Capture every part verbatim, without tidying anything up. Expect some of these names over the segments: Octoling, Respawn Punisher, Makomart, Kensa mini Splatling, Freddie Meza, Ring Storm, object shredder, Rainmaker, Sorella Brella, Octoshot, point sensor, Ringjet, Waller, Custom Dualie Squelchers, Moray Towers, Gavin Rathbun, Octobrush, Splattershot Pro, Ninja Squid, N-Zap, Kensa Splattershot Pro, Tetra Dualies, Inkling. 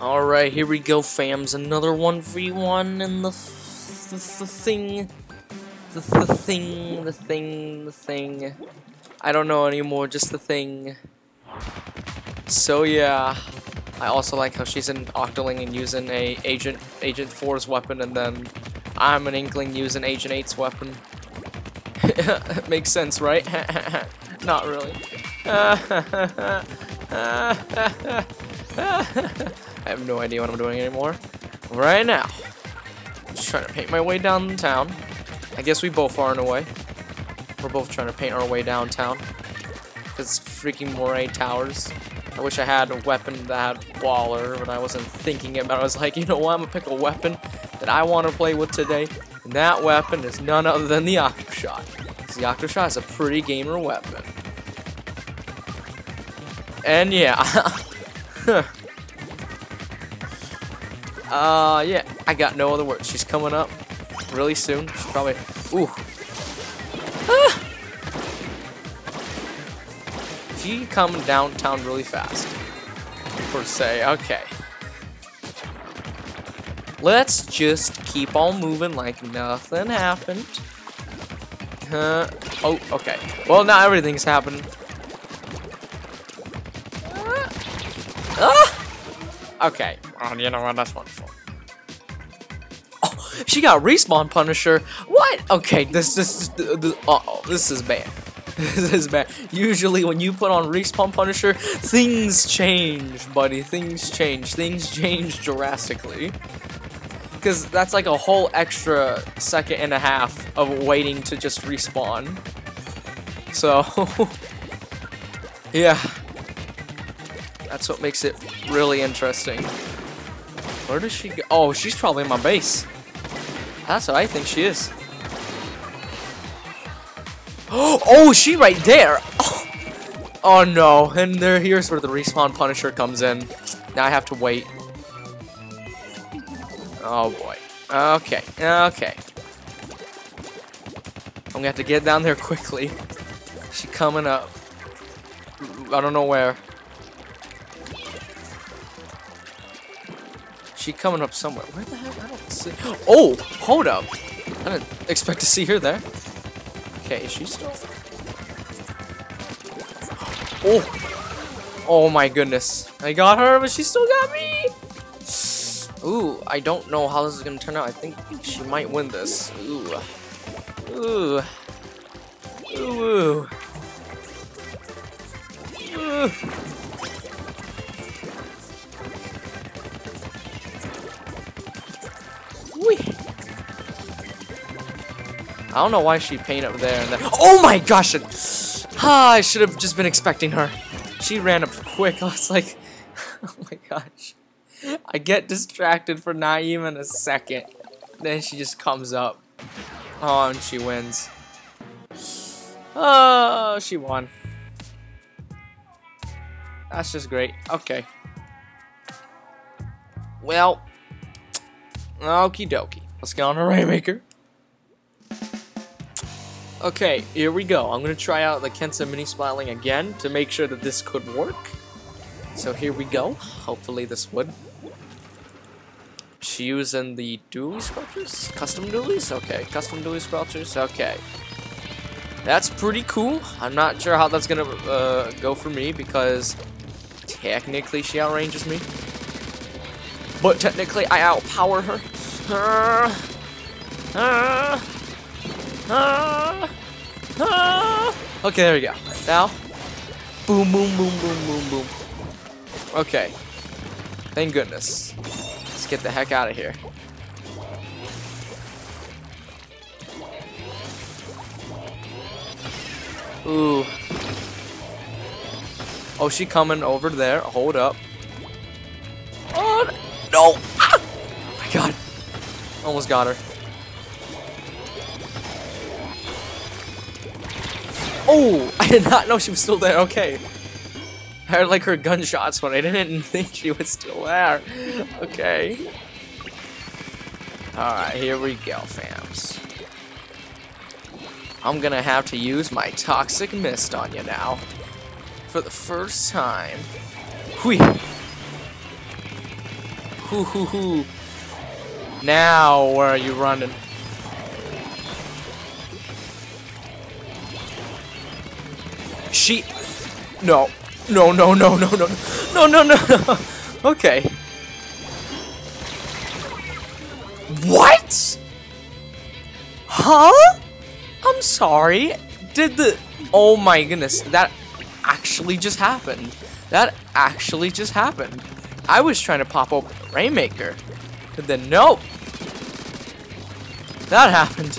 Alright, here we go, fams. Another one v one and the, th th the thing. The, th the thing, the thing, the thing. I don't know anymore, just the thing. So yeah. I also like how she's an Octoling and using a Agent Agent four's weapon, and then I'm an Inkling using Agent eight's weapon. Makes sense, right? Not really. I have no idea what I'm doing anymore. Right now, I'm just trying to paint my way downtown. I guess we both are in a way. We're both trying to paint our way downtown. It's freaking Moray Towers. I wish I had a weapon that had Waller, but I wasn't thinking about it. I was like, you know what, I'm gonna pick a weapon that I want to play with today. And that weapon is none other than the Octoshot. The Octoshot is a pretty gamer weapon. And yeah. uh, yeah, I got no other words. She's coming up really soon. She's probably, ooh. Ah! She coming downtown really fast, per se. Okay. Let's just keep on moving like nothing happened. Huh? Oh, okay. Well, now everything's happening. Ah! Okay. Well, you know what? That's wonderful. Oh, she got Respawn Punisher. What? Okay. This, this, this, this uh oh, this is bad. This is bad. Usually when you put on Respawn Punisher, things change, buddy. Things change. Things change drastically. Because that's like a whole extra second and a half of waiting to just respawn. So, yeah. That's what makes it really interesting. Where does she go? Oh, she's probably in my base. That's what I think she is. Oh, she right there. Oh. Oh no, and there here's where the Respawn Punisher comes in. Now I have to wait. Oh boy. Okay, okay. I'm gonna have to get down there quickly. She's coming up. I don't know where. She's coming up somewhere. Where the heck? I don't see. Oh, hold up. I didn't expect to see her there. Okay, is she still? Oh! Oh my goodness. I got her, but she still got me! Ooh, I don't know how this is gonna turn out. I think she might win this. Ooh. Ooh. Ooh. Ooh. I don't know why she painted up there and then. Oh my gosh! Ah, I should have just been expecting her. She ran up quick. I was like, oh my gosh. I get distracted for not even a second. Then she just comes up. Oh, and she wins. Oh, she won. That's just great. Okay. Well, okie dokie. Let's get on to Rainmaker. Okay, here we go. I'm gonna try out the Kensa mini Splatling again to make sure that this could work. So here we go. Hopefully this would. She using the Dualie Squelchers? Custom Dualies? Okay, Custom Dualie Squelchers. Okay. That's pretty cool. I'm not sure how that's gonna uh, go for me because technically she outranges me. But technically I outpower her. Uh, uh. Ah, ah. Okay, there we go. Now, boom, boom, boom, boom, boom, boom. Okay, thank goodness. Let's get the heck out of here. Ooh. Oh, she coming over there. Hold up. Oh no! Ah. Oh my God! Almost got her. Oh, I did not know she was still there. Okay. I heard like her gunshots when I didn't think she was still there. Okay. Alright, here we go, fams. I'm gonna have to use my toxic mist on you now. For the first time. Whee! Hoo hoo hoo. Now where are you running? She... No. No, no, no, no, no. No, no, no, no. Okay. What? Huh? I'm sorry. Did the... Oh my goodness. That actually just happened. That actually just happened. I was trying to pop open Rainmaker. And then, nope. That happened.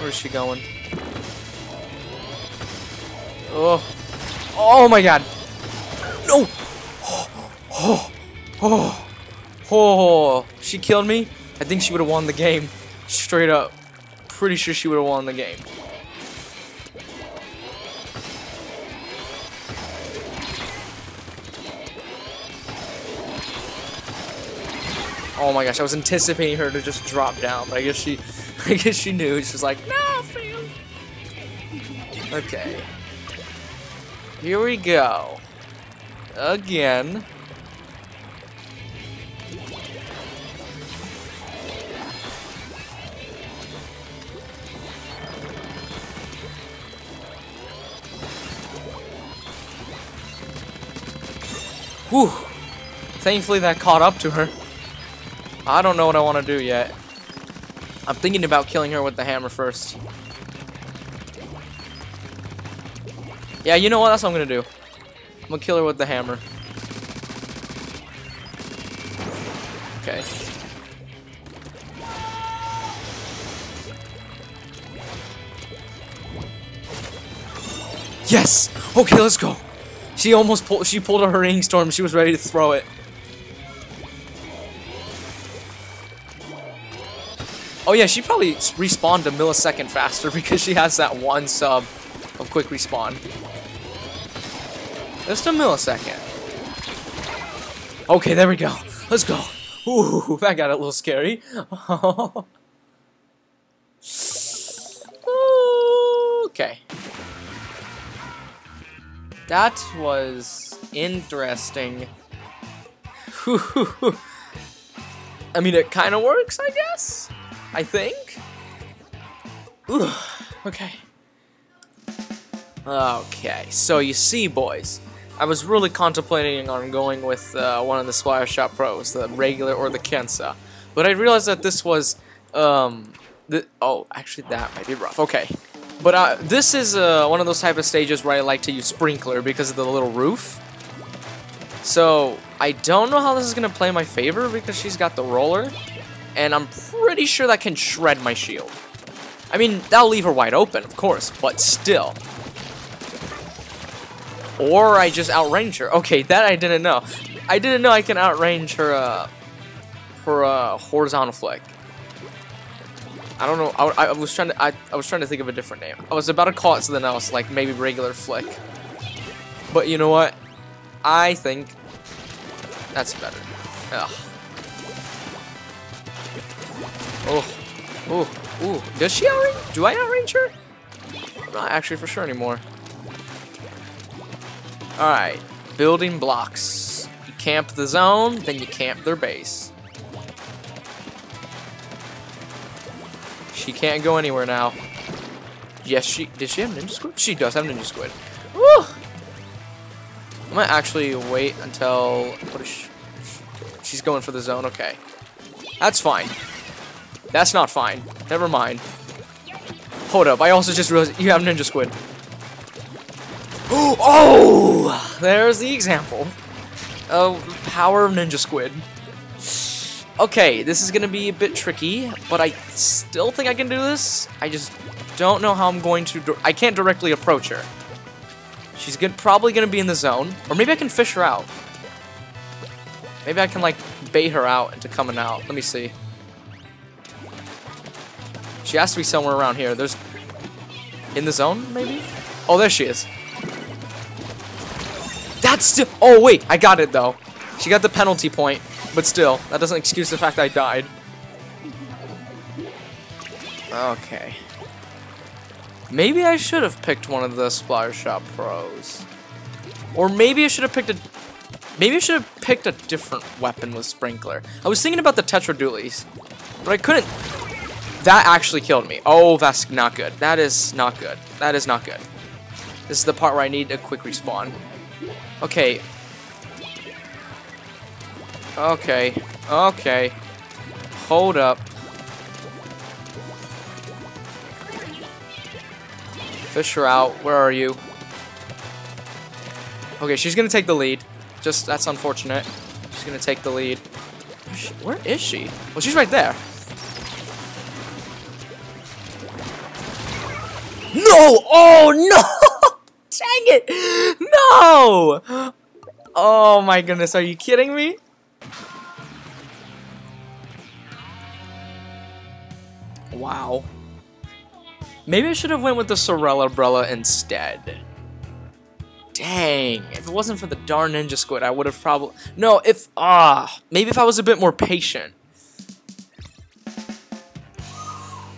Where is she going? Oh. Oh my god. No. Oh. Oh. Oh. Oh. She killed me. I think she would have won the game. Straight up. Pretty sure she would have won the game. Oh my gosh, I was anticipating her to just drop down, but I guess she I guess she knew. She's like, no, fail. Okay. Here we go. Again. Whew. Thankfully that caught up to her. I don't know what I want to do yet. I'm thinking about killing her with the hammer first. Yeah, you know what? That's what I'm going to do. I'm going to kill her with the hammer. Okay. Yes! Okay, let's go. She almost pulled, she pulled out her Ring Storm. She was ready to throw it. Oh yeah, she probably respawned a millisecond faster because she has that one sub of quick respawn. Just a millisecond. Okay, there we go. Let's go. Ooh, that got a little scary. Okay. That was interesting. I mean, it kind of works, I guess? I think. Ooh, okay. Okay, so you see, boys, I was really contemplating on going with uh, one of the Splattershot Pros, the regular or the Kensa, but I realized that this was, um, the oh, actually that might be rough. Okay, but uh, this is uh, one of those type of stages where I like to use sprinkler because of the little roof. So I don't know how this is gonna play in my favor because she's got the roller. And I'm pretty sure that can shred my shield. I mean, that'll leave her wide open, of course, but still. Or I just outrange her. Okay, that I didn't know. I didn't know I can outrange her, uh, her uh, horizontal flick. I don't know. I, I was trying to. I, I was trying to think of a different name. I was about to call it something else, like maybe regular flick. But you know what? I think that's better. Ugh. Oh, oh, oh! Does she outrange? Do I outrange her? I'm not actually for sure anymore. All right, building blocks. You camp the zone, then you camp their base. She can't go anywhere now. Yes, she does. She have Ninja Squid? She does have Ninja Squid. Woo! I might actually wait until what is she? She's going for the zone. Okay, that's fine. That's not fine. Never mind. Hold up. I also just realized you have Ninja Squid. Oh! There's the example of the power of Ninja Squid. Okay, this is going to be a bit tricky, but I still think I can do this. I just don't know how I'm going to... I can't directly approach her. She's good, probably going to be in the zone. Or maybe I can fish her out. Maybe I can, like, bait her out into coming out. Let me see. She has to be somewhere around here. There's... In the zone, maybe? Oh, there she is. That's still... Oh, wait. I got it, though. She got the penalty point. But still, that doesn't excuse the fact I died. Okay. Maybe I should have picked one of the Splattershot Pros. Or maybe I should have picked a... Maybe I should have picked a different weapon with Sprinkler. I was thinking about the Tetra Dualies, but I couldn't... That actually killed me. Oh, that's not good. That is not good. That is not good. This is the part where I need a quick respawn. Okay. Okay. Okay. Hold up. Fisher out. Where are you? Okay, she's gonna take the lead. Just, that's unfortunate. She's gonna take the lead. Where is she? Where is she? Well, she's right there. No! Oh, no! Dang it! No! Oh, my goodness. Are you kidding me? Wow. Maybe I should have went with the Sorella Brella instead. Dang. If it wasn't for the darn Ninja Squid, I would have probably... No, if... Ah. Maybe if I was a bit more patient.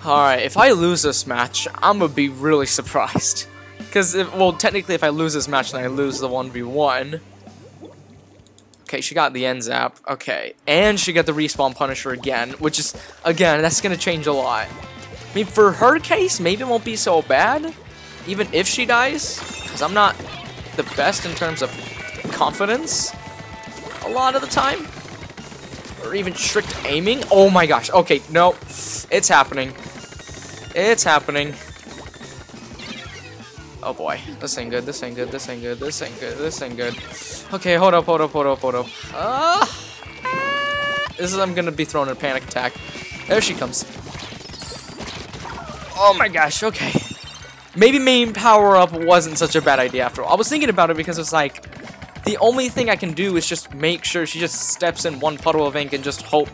Alright, if I lose this match, I'm gonna be really surprised. Because, well, technically, if I lose this match, then I lose the one v one. Okay, she got the N-Zap. Okay, and she got the Respawn Punisher again, which is, again, that's gonna change a lot. I mean, for her case, maybe it won't be so bad, even if she dies, because I'm not the best in terms of confidence a lot of the time, or even strict aiming. Oh my gosh, okay, no, it's happening. It's happening. Oh boy, this ain't good, this ain't good, this ain't good, this ain't good, this ain't good. Okay, hold up, hold up, hold up, hold up. Uh, this is, I'm gonna be thrown in a panic attack. There she comes. Oh my gosh, okay. Maybe main power-up wasn't such a bad idea after all. I was thinking about it because it's like, the only thing I can do is just make sure she just steps in one puddle of ink and just hope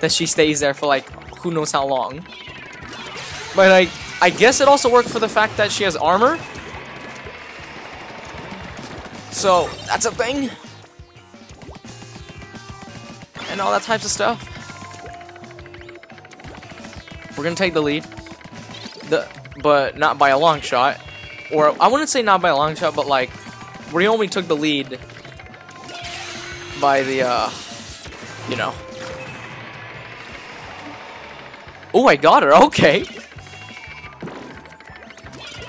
that she stays there for like, who knows how long. But I, I guess it also worked for the fact that she has armor. So, that's a thing. And all that types of stuff. We're gonna take the lead. The, but not by a long shot, or I wouldn't say not by a long shot, but like we only took the lead by the uh, you know. Oh, I got her. Okay,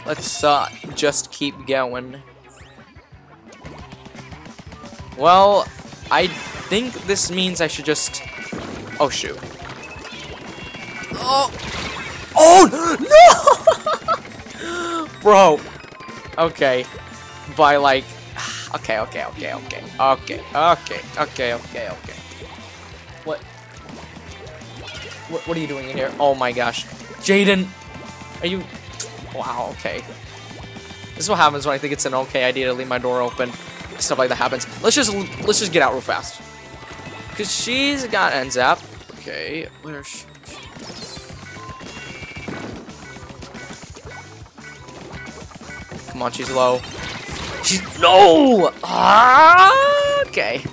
let's uh, just keep going. Well, I think this means I should just. Oh shoot. Oh. Oh, no! Bro. Okay. By like... Okay, okay, okay, okay. Okay, okay, okay, okay, okay. What? What, what are you doing in here? Oh my gosh. Jaden! Are you... Wow, okay. This is what happens when I think it's an okay idea to leave my door open. Stuff like that happens. Let's just let's just get out real fast. Because she's got N-Zap. Okay, where's she? Come on, she's low. She's no. Ah, okay.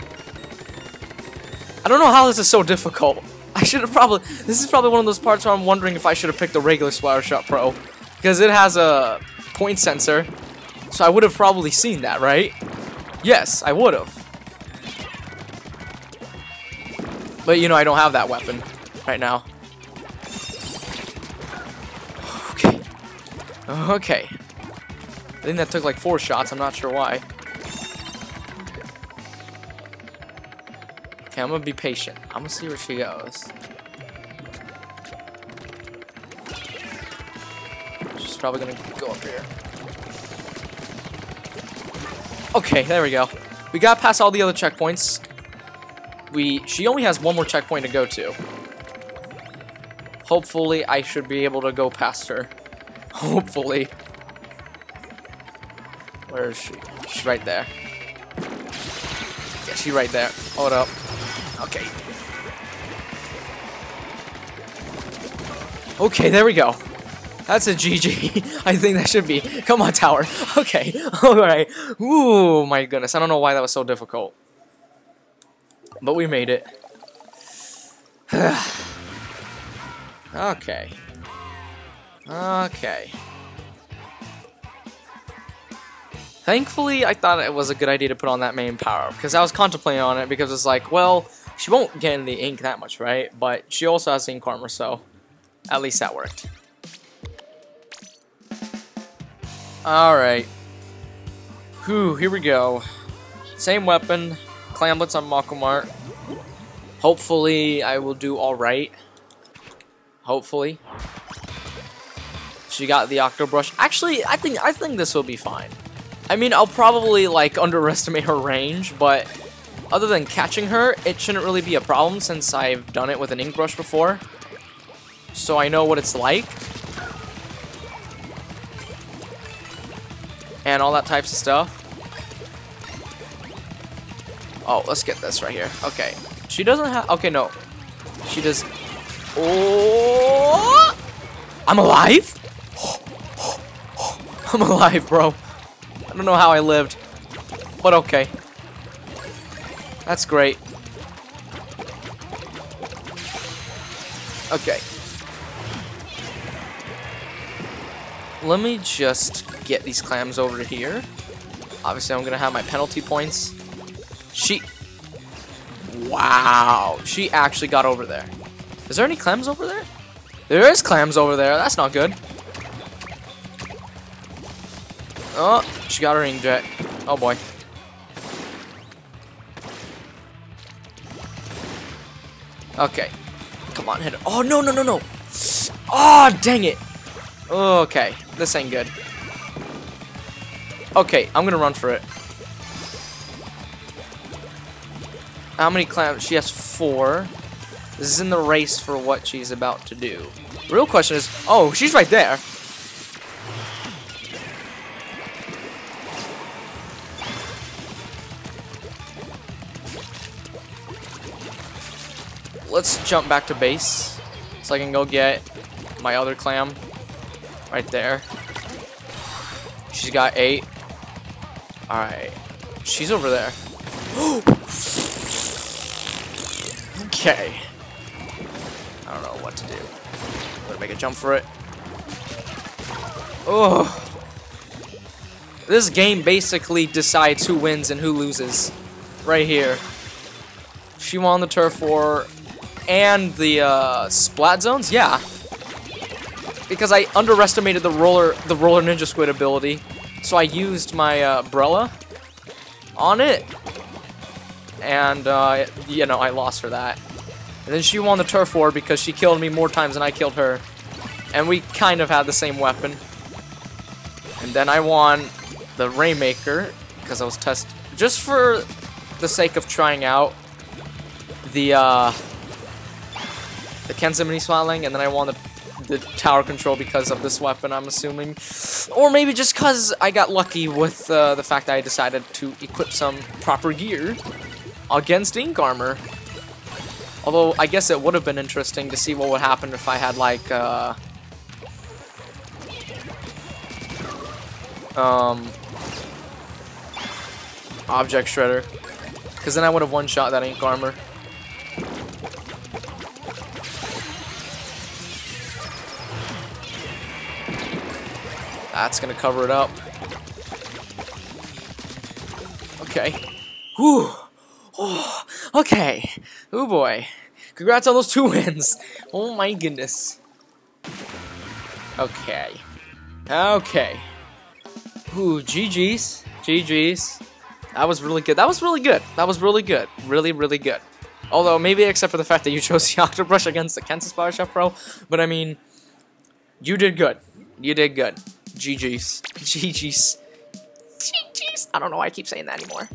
I don't know how this is so difficult. I should have probably. This is probably one of those parts where I'm wondering if I should have picked the regular Splattershot Pro because it has a point sensor. So I would have probably seen that, right? Yes, I would have. But you know, I don't have that weapon right now. Okay. Okay. I think that took like four shots, I'm not sure why. Okay, I'm gonna be patient. I'm gonna see where she goes. She's probably gonna go up here. Okay, there we go. We got past all the other checkpoints. We she only has one more checkpoint to go to. Hopefully I should be able to go past her. Hopefully. Where is she? She's right there. Yeah, she's right there. Hold up. Okay. Okay, there we go. That's a G G. I think that should be. Come on, tower. Okay. Alright. Ooh, my goodness. I don't know why that was so difficult. But we made it. Okay. Okay. Thankfully, I thought it was a good idea to put on that main power, because I was contemplating on it, because it's like, well, she won't get in the ink that much, right? But she also has ink armor, so at least that worked. Alright. Whew, here we go. Same weapon, clamlets on Makomart. Hopefully, I will do alright. Hopefully. She got the Octobrush. Actually, I think I think this will be fine. I mean, I'll probably like underestimate her range, but other than catching her, it shouldn't really be a problem since I've done it with an ink brush before. So I know what it's like. And all that types of stuff. Oh, let's get this right here. Okay. She doesn't have... Okay, no. She does... Oh! I'm alive? I'm alive, bro. I don't know how I lived, but okay. That's great. Okay. Let me just get these clams over here. Obviously, I'm gonna have my penalty points. She... Wow. She actually got over there. Is there any clams over there? There is clams over there. That's not good. Oh, she got her Ringjet. Oh boy. Okay. Come on, hit it. Oh, no, no, no, no. Oh, dang it. Okay, this ain't good. Okay, I'm gonna run for it. How many clams? She has four. This is in the race for what she's about to do. Real question is, oh, she's right there. Let's jump back to base so I can go get my other clam right there. She's got eight. Alright. She's over there. Okay. I don't know what to do. I'm gonna make a jump for it. Oh. This game basically decides who wins and who loses. Right here. She won the turf war. And the uh, splat zones, yeah, because I underestimated the roller, the roller ninja squid ability, so I used my uh, umbrella on it, and uh, you know I lost her that. And then she won the turf war because she killed me more times than I killed her, and we kind of had the same weapon. And then I won the Rainmaker because I was test just for the sake of trying out the. Uh, The Kensa mini Splatling, and then I won the, the tower control because of this weapon, I'm assuming. Or maybe just because I got lucky with uh, the fact that I decided to equip some proper gear against ink armor. Although, I guess it would have been interesting to see what would happen if I had, like, uh... Um... object shredder. Because then I would have one-shot that ink armor. That's gonna cover it up. Okay. Whew. Oh, okay. Oh boy. Congrats on those two wins. Oh my goodness. Okay. Okay. Ooh, G G's. G G's. That was really good. That was really good. That was really good. Really, really good. Although, maybe except for the fact that you chose the Octobrush against the Kensa Splattershot Pro. But I mean, you did good. You did good. G G's. G G's. G G's. I don't know why I keep saying that anymore.